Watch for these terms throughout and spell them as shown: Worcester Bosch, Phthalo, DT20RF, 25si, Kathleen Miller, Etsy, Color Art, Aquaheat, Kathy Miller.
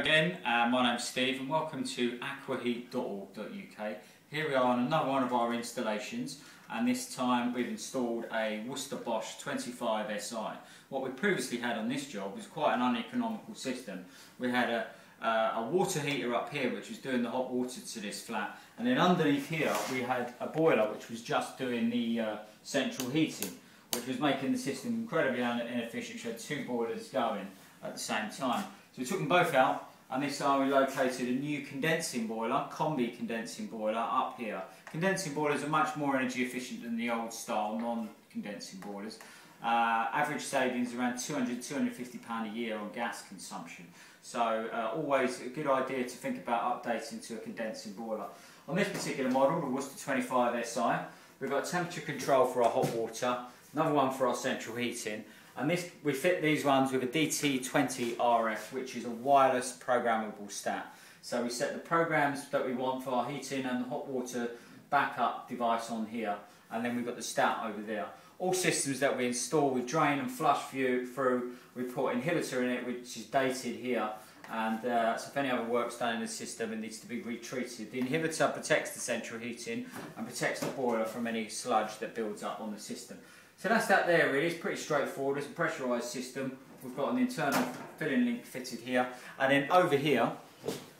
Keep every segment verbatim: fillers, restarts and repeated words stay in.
Again, uh, my name's Steve and welcome to aqua heat dot org dot U K. Here we are on another one of our installations, and this time we've installed a Worcester Bosch twenty-five S I. What we previously had on this job was quite an uneconomical system. We had a, uh, a water heater up here which was doing the hot water to this flat, and then underneath here we had a boiler which was just doing the uh, central heating, which was making the system incredibly inefficient. We had two boilers going at the same time. So we took them both out, and this time we located a new condensing boiler, combi condensing boiler, up here. Condensing boilers are much more energy efficient than the old style non-condensing boilers. Uh, average savings around two hundred to two hundred fifty pounds a year on gas consumption. So uh, always a good idea to think about updating to a condensing boiler. On this particular model, the Worcester twenty-five S I, we've got temperature control for our hot water, another one for our central heating. And this, we fit these ones with a D T twenty R F, which is a wireless programmable stat. So we set the programs that we want for our heating and the hot water backup device on here, and then we've got the stat over there. All systems that we install, we drain and flush through, we put inhibitor in it, which is dated here, and uh, so if any other work's done in the system, it needs to be retreated. The inhibitor protects the central heating and protects the boiler from any sludge that builds up on the system. So that's that there really. It's pretty straightforward. It's a pressurised system. We've got an internal filling link fitted here, and then over here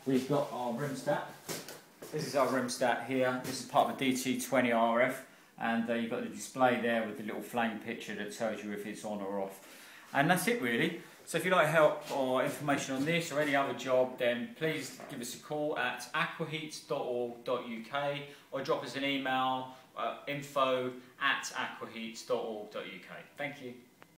we've got our rim stat. This is our rim stat here. This is part of the D T twenty R F, and uh, you've got the display there with the little flame picture that tells you if it's on or off. And that's it really. So if you'd like help or information on this or any other job, then please give us a call at aqua heat dot org dot U K or drop us an email at info at aqua heat dot org dot U K. Thank you.